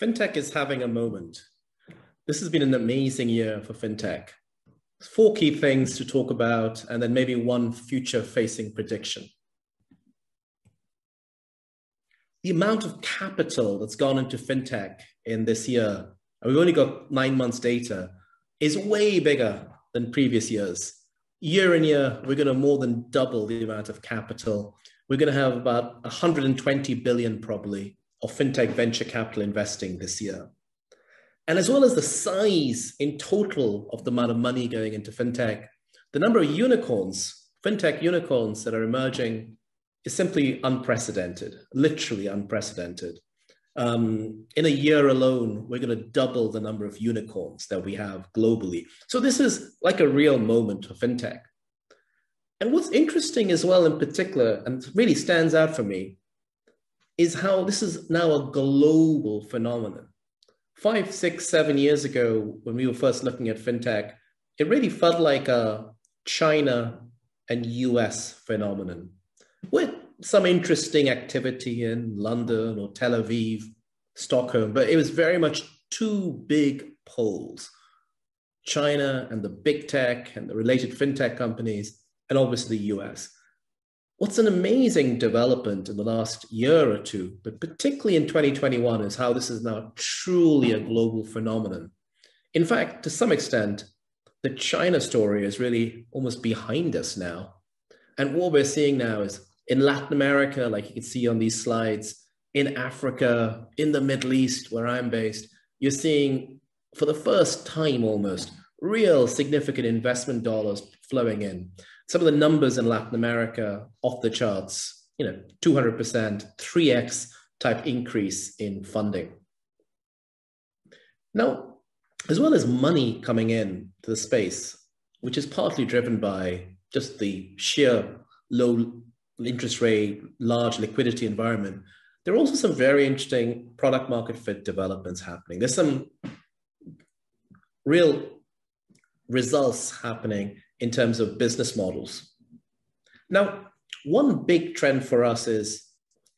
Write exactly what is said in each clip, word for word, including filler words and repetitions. Fintech is having a moment. This has been an amazing year for fintech. Four key things to talk about, and then maybe one future-facing prediction. The amount of capital that's gone into fintech in this year, and we've only got nine months data, is way bigger than previous years. Year in year, we're going to more than double the amount of capital. We're going to have about one hundred twenty billion probably of fintech venture capital investing this year. And as well as the size in total of the amount of money going into fintech, the number of unicorns, fintech unicorns that are emerging is simply unprecedented, literally unprecedented. Um, in a year alone, we're going to double the number of unicorns that we have globally. So this is like a real moment for fintech. And what's interesting as well in particular, and really stands out for me, is how this is now a global phenomenon. Five, six, seven years ago, when we were first looking at fintech, it really felt like a China and U S phenomenon with some interesting activity in London or Tel Aviv, Stockholm, but it was very much two big poles, China and the big tech and the related fintech companies, and obviously the U S. What's an amazing development in the last year or two, but particularly in twenty twenty-one, is how this is now truly a global phenomenon. In fact, to some extent, the China story is really almost behind us now. And what we're seeing now is in Latin America, like you can see on these slides, in Africa, in the Middle East, where I'm based, you're seeing for the first time almost real significant investment dollars flowing in. Some of the numbers in Latin America off the charts, you know, two hundred percent, three X type increase in funding. Now, as well as money coming in to the space, which is partly driven by just the sheer low interest rate, large liquidity environment, there are also some very interesting product market fit developments happening. There's some real results happening in terms of business models. Now, one big trend for us is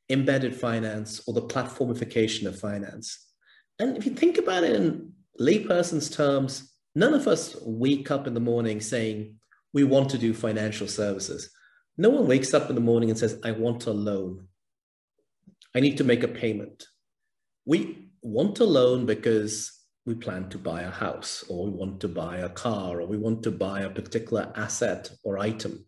embedded finance or the platformification of finance. And if you think about it in layperson's terms, none of us wake up in the morning saying, we want to do financial services. No one wakes up in the morning and says, I want a loan. I need to make a payment. We want a loan because we plan to buy a house, or we want to buy a car, or we want to buy a particular asset or item.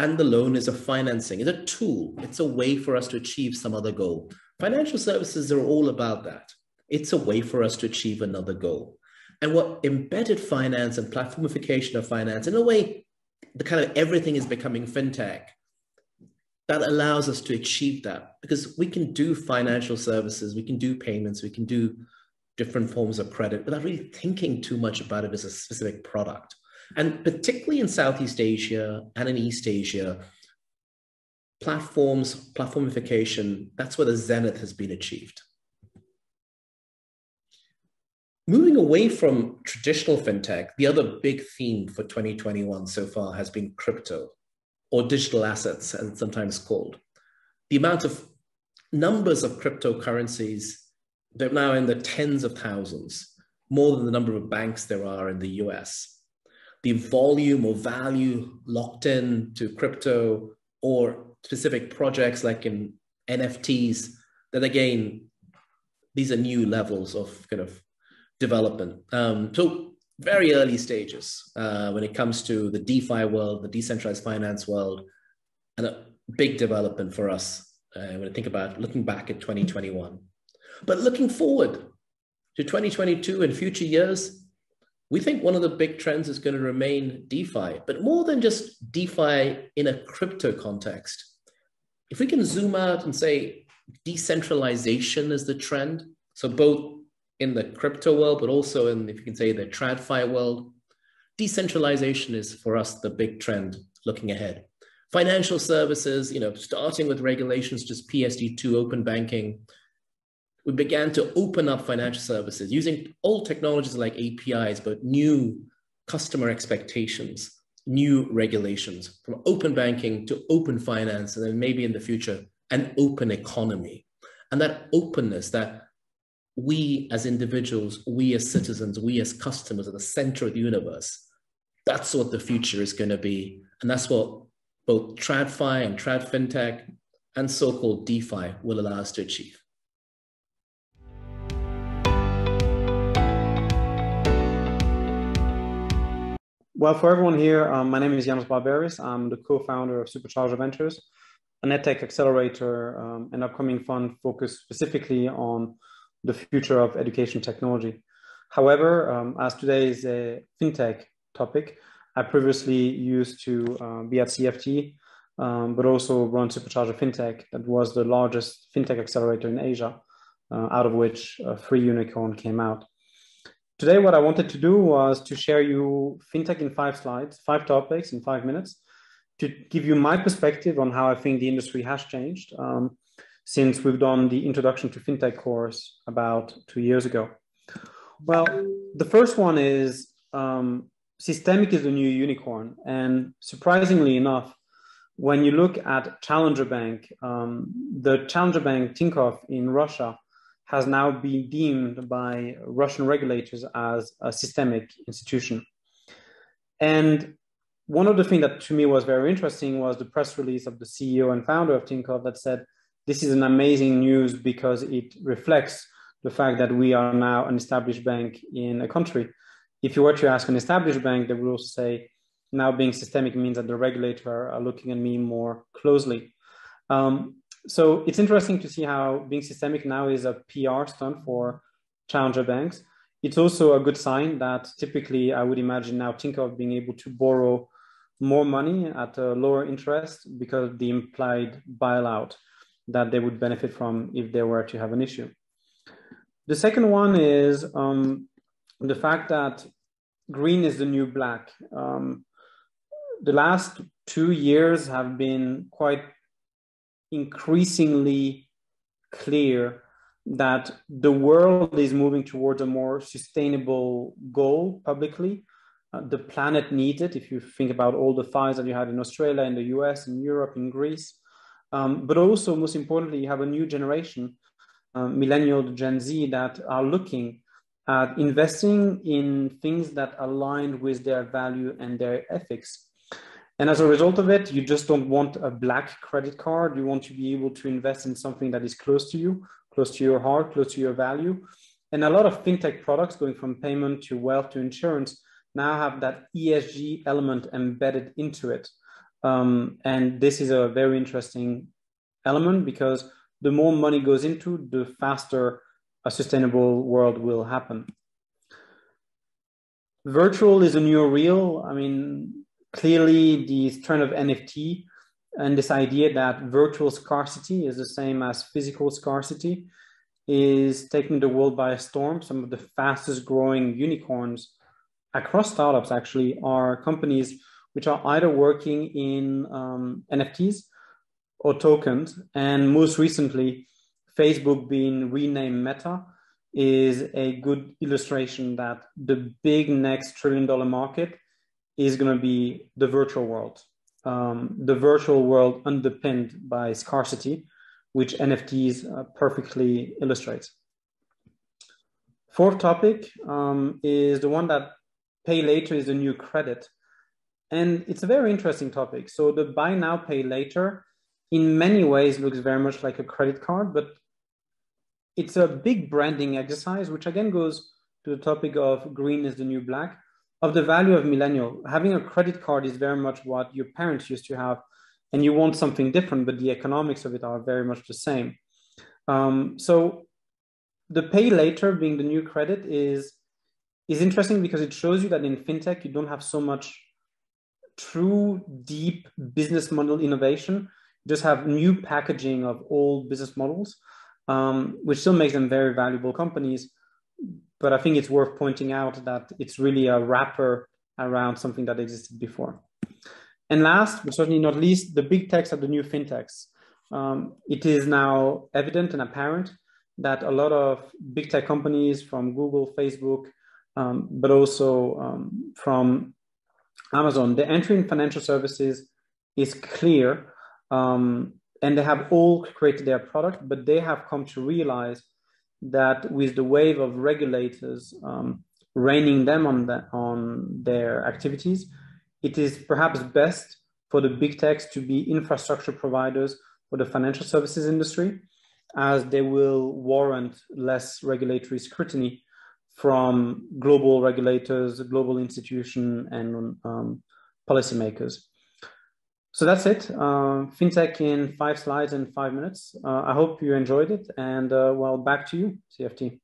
And the loan is a financing, it's a tool, it's a way for us to achieve some other goal. Financial services are all about that. It's a way for us to achieve another goal. And what embedded finance and platformification of finance, in a way, the kind of everything is becoming fintech, that allows us to achieve that, because we can do financial services, we can do payments, we can do different forms of credit without really thinking too much about it as a specific product. And particularly in Southeast Asia and in East Asia, platforms, platformification, that's where the zenith has been achieved. Moving away from traditional fintech, the other big theme for twenty twenty-one so far has been crypto, or digital assets, as it's sometimes called. The amount of numbers of cryptocurrencies, they're now in the tens of thousands, more than the number of banks there are in the U S. The volume or value locked in to crypto or specific projects like in N F Ts, that again, these are new levels of kind of development. Um, so very early stages uh, when it comes to the DeFi world, the decentralized finance world, and a big development for us uh, when I think about looking back at twenty twenty-one. But looking forward to twenty twenty-two and future years, we think one of the big trends is going to remain DeFi, but more than just DeFi in a crypto context. If we can zoom out and say decentralization is the trend, so both in the crypto world, but also in, if you can say, the TradFi world, decentralization is for us the big trend looking ahead. Financial services, you know, starting with regulations, just P S D two, open banking. We began to open up financial services using old technologies like A P Is, but new customer expectations, new regulations, from open banking to open finance, and then maybe in the future, an open economy. And that openness, that we as individuals, we as citizens, we as customers are the center of the universe. That's what the future is going to be. And that's what both TradFi and Trad Fintech and so-called DeFi will allow us to achieve. Well, for everyone here, um, my name is Yannos Barberis. I'm the co-founder of Supercharger Ventures, an edtech accelerator um, and upcoming fund focused specifically on the future of education technology. However, um, as today is a fintech topic, I previously used to uh, be at C F T E, um, but also run Supercharger Fintech, that was the largest fintech accelerator in Asia, uh, out of which a free unicorn came out. Today, what I wanted to do was to share you fintech in five slides, five topics in five minutes, to give you my perspective on how I think the industry has changed um, since we've done the Introduction to Fintech course about two years ago. Well, the first one is, um, systemic is the new unicorn. And surprisingly enough, when you look at Challenger Bank, um, the Challenger Bank Tinkoff in Russia has now been deemed by Russian regulators as a systemic institution. And one of the things that to me was very interesting was the press release of the C E O and founder of Tinkoff that said, this is an amazing news because it reflects the fact that we are now an established bank in a country. If you were to ask an established bank, they would also say, now being systemic means that the regulator are looking at me more closely. Um, so it's interesting to see how being systemic now is a P R stunt for challenger banks. It's also a good sign that typically I would imagine now Tinkoff being able to borrow more money at a lower interest because of the implied bailout that they would benefit from if they were to have an issue. The second one is um, the fact that green is the new black. Um, the last two years have been quite increasingly clear that the world is moving towards a more sustainable goal publicly. Uh, the planet needs it, if you think about all the fires that you had in Australia, in the U S, in Europe, in Greece. Um, but also, most importantly, you have a new generation, uh, millennial, Gen Z, that are looking Uh, investing in things that align with their value and their ethics. And as a result of it, you just don't want a black credit card. You want to be able to invest in something that is close to you, close to your heart, close to your value. And a lot of fintech products going from payment to wealth to insurance now have that E S G element embedded into it. Um, and this is a very interesting element because the more money goes into, the faster a sustainable world will happen. Virtual is a new real. I mean, clearly the trend of N F T and this idea that virtual scarcity is the same as physical scarcity is taking the world by a storm. Some of the fastest growing unicorns across startups actually are companies which are either working in um, N F Ts or tokens. And most recently, Facebook being renamed Meta is a good illustration that the big next trillion dollar market is going to be the virtual world. Um, the virtual world underpinned by scarcity, which N F Ts uh, perfectly illustrates. Fourth topic um, is the one that pay later is the new credit. And it's a very interesting topic. So the buy now, pay later in many ways looks very much like a credit card, but it's a big branding exercise, which again goes to the topic of green is the new black, of the value of millennial. Having a credit card is very much what your parents used to have, and you want something different, but the economics of it are very much the same. Um, so the pay later being the new credit is, is interesting because it shows you that in fintech, you don't have so much true deep business model innovation, just have new packaging of old business models, Um, which still makes them very valuable companies. But I think it's worth pointing out that it's really a wrapper around something that existed before. And last, but certainly not least, the big techs are the new fintechs. Um, it is now evident and apparent that a lot of big tech companies from Google, Facebook, um, but also um, from Amazon, the entry in financial services is clear. Um, And they have all created their product, but they have come to realize that with the wave of regulators um, reining them on, the, on their activities, it is perhaps best for the big techs to be infrastructure providers for the financial services industry, as they will warrant less regulatory scrutiny from global regulators, global institution, and um, policymakers. So that's it. Uh, FinTech in five slides and five minutes. Uh, I hope you enjoyed it, and uh, well, back to you, C F T.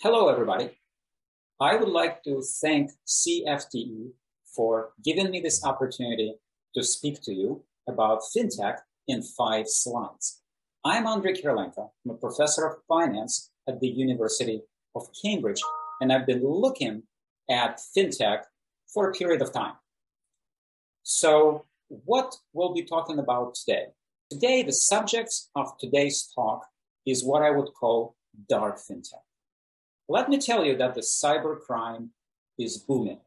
Hello, everybody. I would like to thank C F T E for giving me this opportunity to speak to you about FinTech in five slides. I'm Andrei Kirilenko. I'm a professor of finance at the University of Cambridge, and I've been looking at FinTech for a period of time. So what we'll be talking about today? Today, the subject of today's talk is what I would call dark FinTech. Let me tell you that the cybercrime is booming.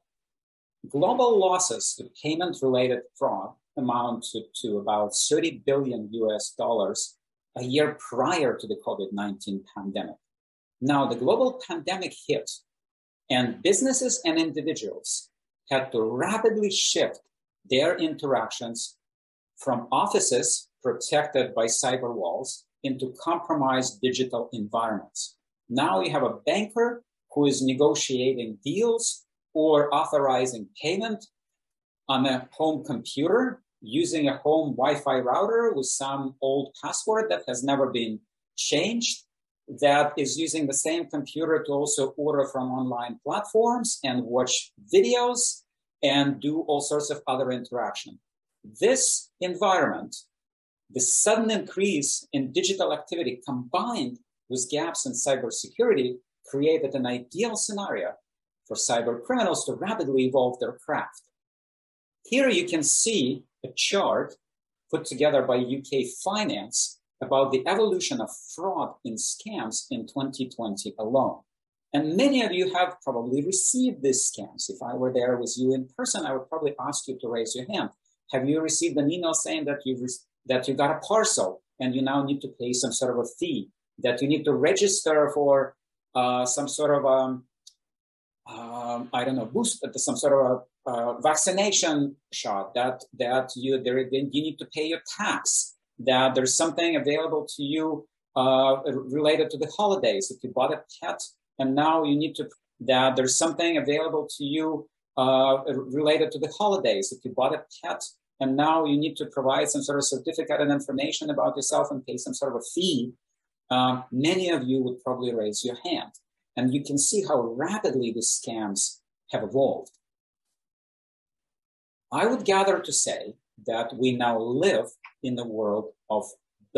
Global losses to payment-related fraud amount to, to about thirty billion U S dollars a year prior to the COVID nineteen pandemic. Now, the global pandemic hit, and businesses and individuals had to rapidly shift their interactions from offices protected by cyber walls into compromised digital environments. Now you have a banker who is negotiating deals or authorizing payment on a home computer using a home Wi-Fi router with some old password that has never been changed, that is using the same computer to also order from online platforms and watch videos and do all sorts of other interaction. This environment, the sudden increase in digital activity combined with gaps in cybersecurity, created an ideal scenario for cyber criminals to rapidly evolve their craft. Here you can see a chart put together by U K Finance about the evolution of fraud and scams in twenty twenty alone. And many of you have probably received these scams. If I were there with you in person, I would probably ask you to raise your hand. Have you received an email saying that you that you got a parcel and you now need to pay some sort of a fee, that you need to register for uh, some sort of, um, um, I don't know, boost, some sort of a, uh, vaccination shot, that that you there you need to pay your tax, that there's something available to you uh, related to the holidays. If you bought a pet and now you need to, that there's something available to you uh, related to the holidays. If you bought a pet and now you need to provide some sort of certificate and information about yourself and pay some sort of a fee, Um, many of you would probably raise your hand. And you can see how rapidly the scams have evolved. I would gather to say that we now live in the world of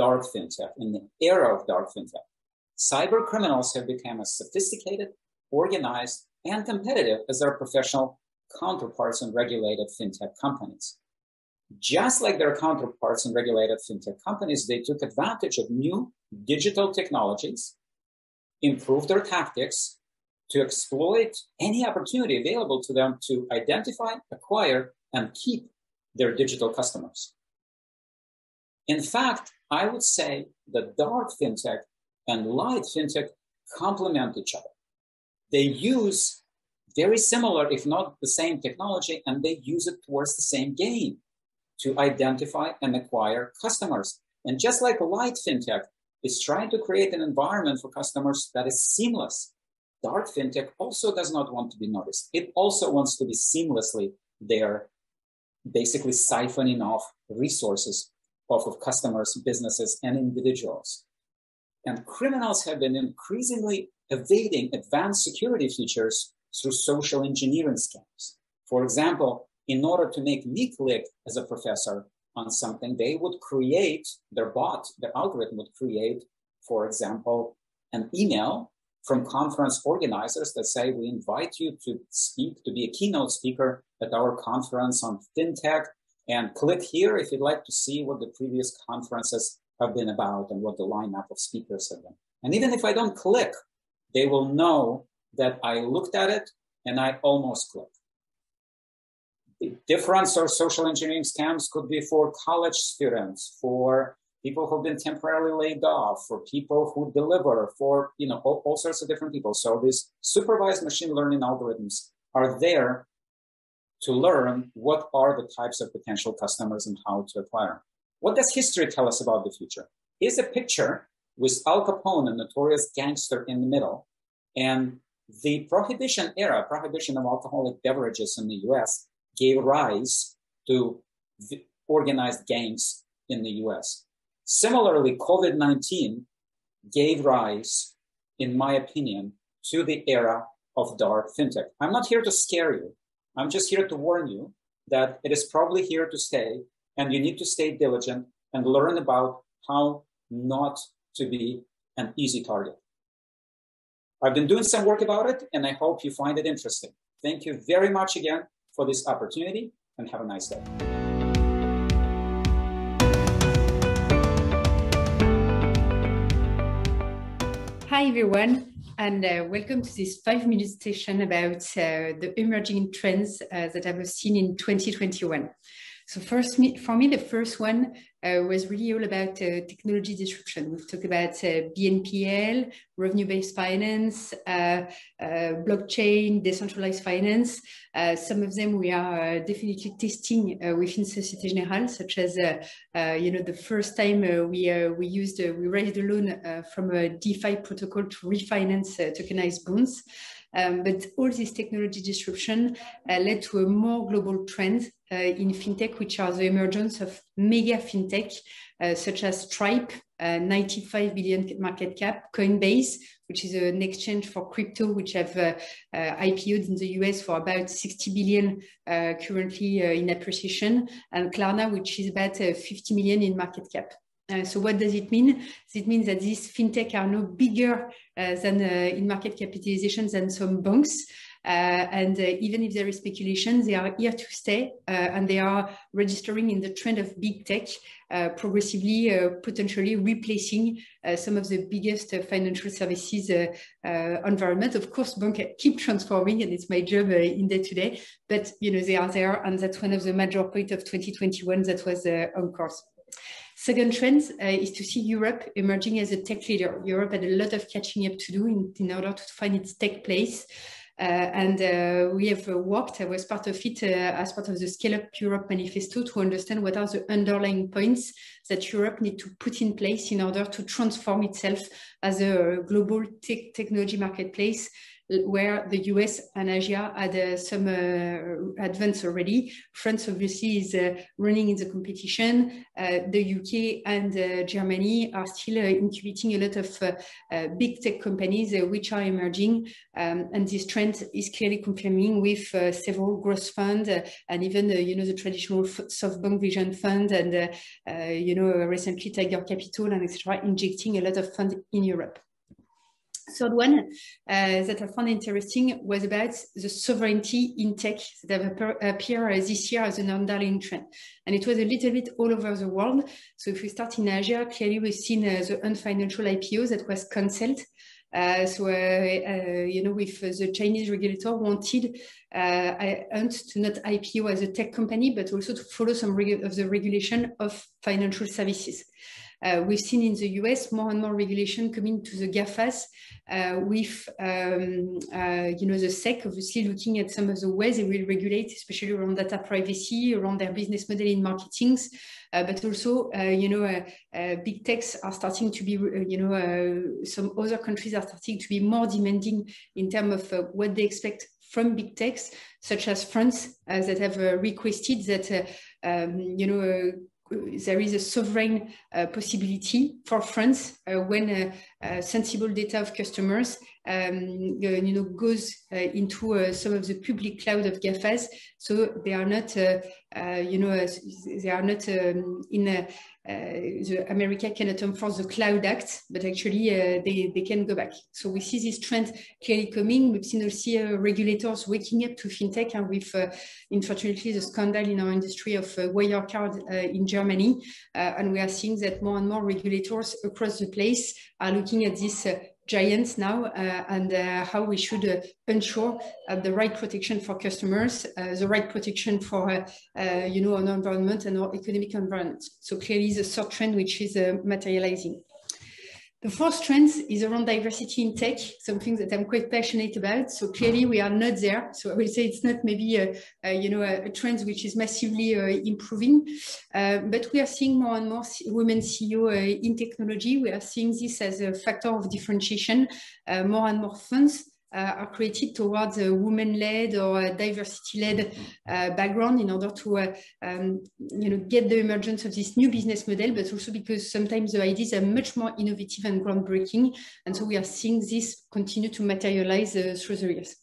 dark fintech, in the era of dark fintech. Cyber criminals have become as sophisticated, organized, and competitive as their professional counterparts in regulated fintech companies. Just like their counterparts in regulated fintech companies, they took advantage of new digital technologies, improved their tactics to exploit any opportunity available to them to identify, acquire, and keep their digital customers. In fact, I would say that dark fintech and light fintech complement each other. They use very similar, if not the same technology, and they use it towards the same gain, to identify and acquire customers. And just like light fintech is trying to create an environment for customers that is seamless, dark fintech also does not want to be noticed. It also wants to be seamlessly there, basically siphoning off resources off of customers, businesses, and individuals. And criminals have been increasingly evading advanced security features through social engineering scams. For example, in order to make me click as a professor on something, they would create, their bot, their algorithm would create, for example, an email from conference organizers that say, we invite you to speak, to be a keynote speaker at our conference on FinTech, and click here if you'd like to see what the previous conferences have been about and what the lineup of speakers have been. And even if I don't click, they will know that I looked at it and I almost clicked. different sort of social engineering scams could be for college students, for people who've been temporarily laid off, for people who deliver, for, you know, all, all sorts of different people. So these supervised machine learning algorithms are there to learn what are the types of potential customers and how to acquire. What does history tell us about the future? Here's a picture with Al Capone, a notorious gangster, in the middle, and the prohibition era, prohibition of alcoholic beverages in the U S gave rise to the organized gangs in the U S. Similarly, COVID nineteen gave rise, in my opinion, to the era of dark fintech. I'm not here to scare you. I'm just here to warn you that it is probably here to stay, and you need to stay diligent and learn about how not to be an easy target. I've been doing some work about it, and I hope you find it interesting. Thank you very much again for this opportunity, and have a nice day. Hi, everyone, and uh, welcome to this five-minute session about uh, the emerging trends uh, that I have seen in twenty twenty-one. So first, me, for me, the first one uh, was really all about uh, technology disruption. We've talked about uh, B N P L, revenue-based finance, uh, uh, blockchain, decentralized finance. Uh, some of them we are uh, definitely testing uh, within Société Générale, such as, uh, uh, you know, the first time uh, we uh, we used uh, we raised a loan uh, from a DeFi protocol to refinance uh, tokenized bonds. Um, but all this technology disruption uh, led to a more global trend uh, in fintech, which are the emergence of mega fintech, uh, such as Stripe, uh, ninety-five billion market cap, Coinbase, which is an exchange for crypto, which have uh, uh, I P O'd in the U S for about sixty billion uh, currently uh, in appreciation, and Klarna, which is about uh, fifty million in market cap. Uh, so what does it mean? It means that these fintech are no bigger uh, than uh, in market capitalization than some banks. Uh, and uh, even if there is speculation, they are here to stay, uh, and they are registering in the trend of big tech, uh, progressively, uh, potentially replacing uh, some of the biggest uh, financial services uh, uh, environment. Of course, banks keep transforming, and it's my job uh, in there today. But, you know, they are there, and that's one of the major points of twenty twenty-one that was uh, on course. Second trend uh, is to see Europe emerging as a tech leader. Europe had a lot of catching up to do in, in order to find its tech place. Uh, and uh, we have uh, worked, I was part of it uh, as part of the Scale Up Europe manifesto to understand what are the underlying points that Europe needs to put in place in order to transform itself as a global tech technology marketplace, where the U S and Asia had uh, some uh, advance already. France obviously is uh, running in the competition. Uh, the U K and uh, Germany are still uh, incubating a lot of uh, uh, big tech companies uh, which are emerging. Um, and this trend is clearly confirming with uh, several growth funds uh, and even, uh, you know, the traditional SoftBank Vision fund and, uh, uh, you know, recently Tiger Capital and et cetera injecting a lot of funds in Europe. Third one uh, that I found interesting was about the sovereignty in tech that have appear, appear this year as an underlying trend. And it was a little bit all over the world. So if we start in Asia, clearly we've seen uh, the Ant Financial I P O that was cancelled. Uh, so, uh, uh, you know, if uh, the Chinese regulator wanted uh, Ant to not I P O as a tech company, but also to follow some of the regulation of financial services. Uh, we've seen in the U S more and more regulation coming to the GAFAs uh, with, um, uh, you know, the S E C obviously looking at some of the ways they will regulate, especially around data privacy, around their business model in marketing. Uh, but also, uh, you know, uh, uh, big techs are starting to be, uh, you know, uh, some other countries are starting to be more demanding in terms of uh, what they expect from big techs, such as France, uh, that have uh, requested that, uh, um, you know, uh, there is a sovereign uh, possibility for France uh, when uh, uh, sensible data of customers um, you know, goes uh, into uh, some of the public cloud of GAFAs. So they are not, uh, uh, you know, uh, they are not um, in a, uh, the America cannot enforce the Cloud Act, but actually uh, they, they can go back. So we see this trend clearly coming. We've seen also uh, regulators waking up to fintech, and with, uh, unfortunately, the scandal in our industry of uh, Wirecard uh, in Germany. Uh, and we are seeing that more and more regulators across the place are looking at this uh, giants now, uh, and uh, how we should uh, ensure uh, the right protection for customers, uh, the right protection for uh, uh, you know, our environment and our economic environment. So clearly the third trend which is uh, materializing. The fourth trend is around diversity in tech, something that I'm quite passionate about. So clearly we are not there. So I will say it's not maybe a, a, you know, a, a trend which is massively uh, improving, uh, but we are seeing more and more women C E O uh, in technology. We are seeing this as a factor of differentiation. Uh, more and more funds uh, are created towards a women-led or diversity-led uh, background in order to uh, um, you know, get the emergence of this new business model, but also because sometimes the ideas are much more innovative and groundbreaking. And so we are seeing this continue to materialize uh, through the years.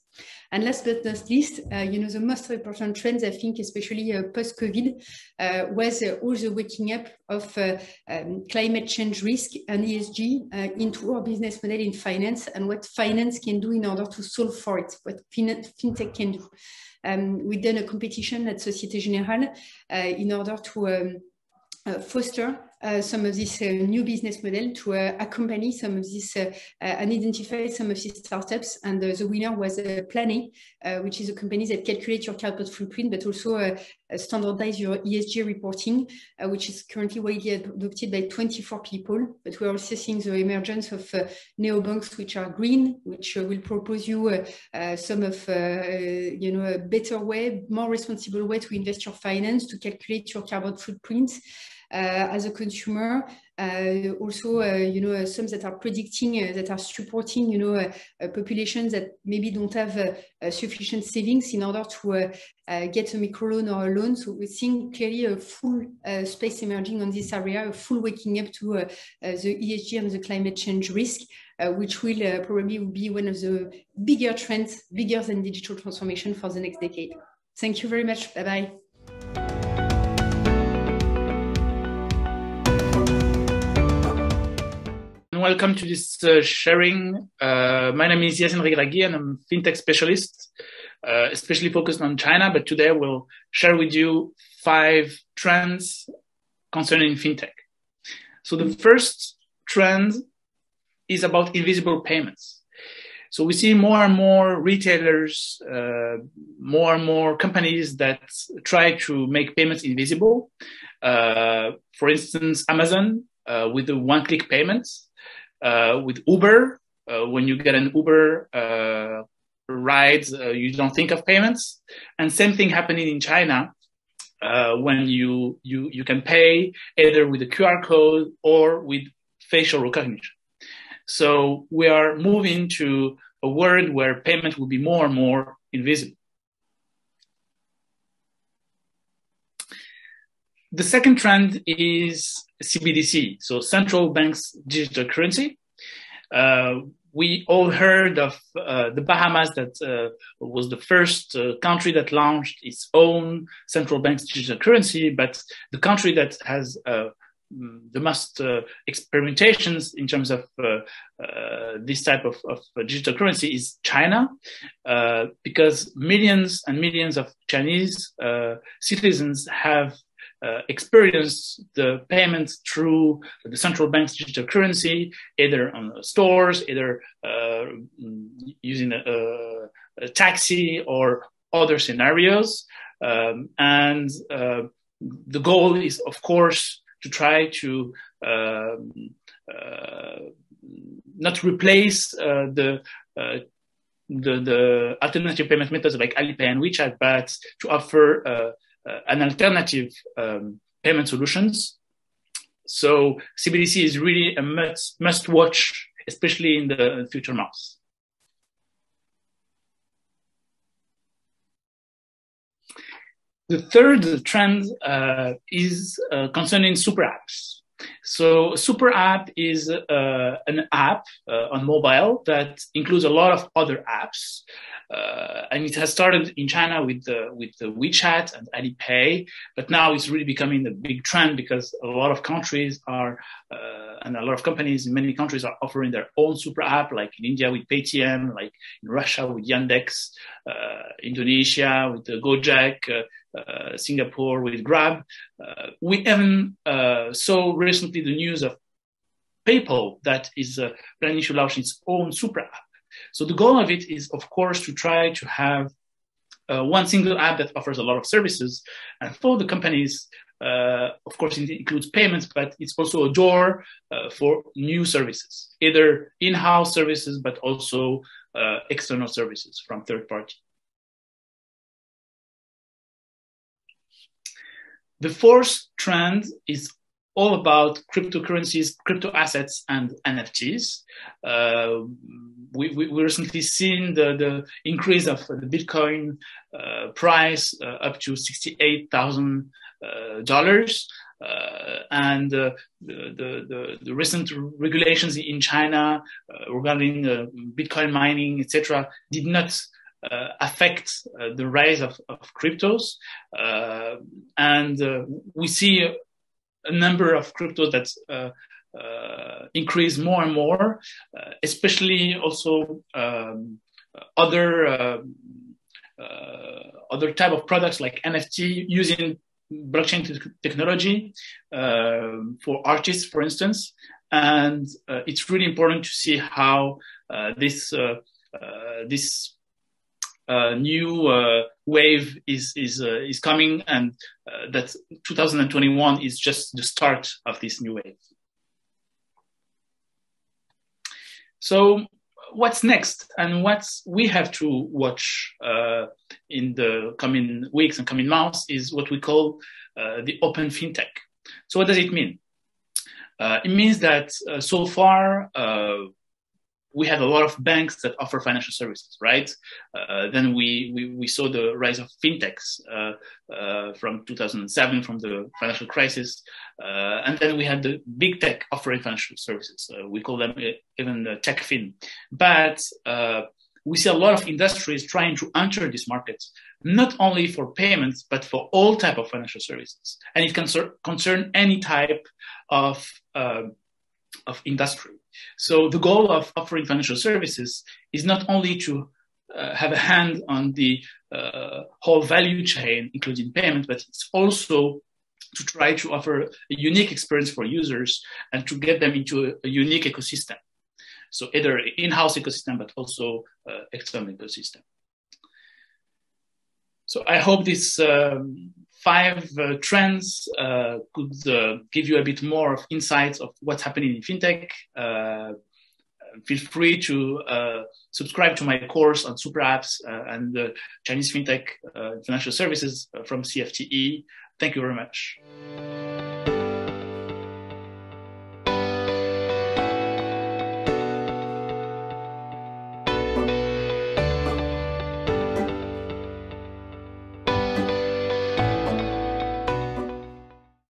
And last but not least, uh, you know, the most important trends, I think, especially uh, post-COVID, uh, was uh, all the waking up of uh, um, climate change risk and E S G uh, into our business model in finance and what finance can do in order to solve for it, what fin fintech can do. Um, we did a competition at Société Générale uh, in order to um, uh, foster Uh, some of this uh, new business model to uh, accompany some of this uh, uh, and identify some of these startups. And uh, the winner was uh, Plan A, uh, which is a company that calculates your carbon footprint, but also uh, standardize your E S G reporting, uh, which is currently widely adopted by twenty-four people. But we're also seeing the emergence of uh, neobanks, which are green, which uh, will propose you uh, uh, some of, uh, you know, a better way, more responsible way to invest your finance, to calculate your carbon footprint. Uh, as a consumer, uh, also, uh, you know, uh, some that are predicting, uh, that are supporting, you know, uh, uh, populations that maybe don't have uh, uh, sufficient savings in order to uh, uh, get a microloan or a loan. So we're seeing clearly a full uh, space emerging on this area, a full waking up to uh, uh, the E S G and the climate change risk, uh, which will uh, probably be one of the bigger trends, bigger than digital transformation for the next decade. Thank you very much. Bye-bye. Welcome to this uh, sharing. Uh, my name is Yassine Regragui and I'm a fintech specialist, uh, especially focused on China. But today we'll share with you five trends concerning fintech. So the first trend is about invisible payments. So we see more and more retailers, uh, more and more companies that try to make payments invisible. Uh, for instance, Amazon uh, with the one-click payments. Uh, with Uber, uh, when you get an Uber uh, ride, uh, you don't think of payments. And same thing happening in China uh, when you, you, you can pay either with a Q R code or with facial recognition. So we are moving to a world where payment will be more and more invisible. The second trend is C B D C, so central bank's digital currency. Uh, we all heard of uh, the Bahamas that uh, was the first uh, country that launched its own central bank's digital currency, but the country that has uh, the most uh, experimentations in terms of uh, uh, this type of, of digital currency is China, uh, because millions and millions of Chinese uh, citizens have Uh, experience the payments through the central bank's digital currency, either on stores, either uh, using a, a taxi or other scenarios. Um, and uh, the goal is, of course, to try to um, uh, not replace uh, the uh, the the alternative payment methods like Alipay and WeChat, but to offer uh, Uh, an alternative um, payment solutions. So C B D C is really a must, must watch, especially in the future months. The third trend uh, is uh, concerning super apps. So super app is uh, an app uh, on mobile that includes a lot of other apps. Uh, and it has started in China with the, with the WeChat and Alipay, but now it's really becoming a big trend because a lot of countries are, uh, and a lot of companies in many countries are offering their own super app, like in India with Paytm, like in Russia with Yandex, uh, Indonesia with the Gojek, uh, uh, Singapore with Grab. Uh, we even uh, saw recently the news of PayPal that is uh, planning to launch its own super app. So the goal of it is, of course, to try to have uh, one single app that offers a lot of services. And for the companies, uh, of course, it includes payments, but it's also a door uh, for new services, either in-house services, but also uh, external services from third party. The fourth trend is all about cryptocurrencies, crypto assets, and N F Ts. Uh, we, we, we recently seen the, the increase of the Bitcoin uh, price uh, up to sixty-eight thousand dollars. Uh, uh, and uh, the, the, the recent regulations in China uh, regarding uh, Bitcoin mining, et cetera, did not Uh, affect uh, the rise of, of cryptos. Uh, and uh, we see a, a number of cryptos that uh, uh, increase more and more, uh, especially also um, other, uh, uh, other type of products like N F T using blockchain te technology uh, for artists, for instance. And uh, it's really important to see how uh, this, uh, uh, this Uh, new uh, wave is is uh, is coming, and uh, that two thousand twenty-one is just the start of this new wave. So, what's next, and what we have to watch uh, in the coming weeks and coming months is what we call uh, the open fintech. So, what does it mean? Uh, it means that uh, so far. Uh, We had a lot of banks that offer financial services, right? Uh, then we, we we saw the rise of fintechs uh, uh, from two thousand seven, from the financial crisis, uh, and then we had the big tech offering financial services. Uh, we call them even the tech fin. But uh, we see a lot of industries trying to enter this market, not only for payments but for all type of financial services, and it can concern any type of uh, of industry. So the goal of offering financial services is not only to uh, have a hand on the uh, whole value chain, including payment, but it's also to try to offer a unique experience for users and to get them into a, a unique ecosystem. So either in-house ecosystem, but also uh, external ecosystem. So I hope this um, Five uh, trends uh, could uh, give you a bit more of insights of what's happening in fintech. Uh, feel free to uh, subscribe to my course on super apps uh, and uh, Chinese fintech uh, financial services from C F T E. Thank you very much.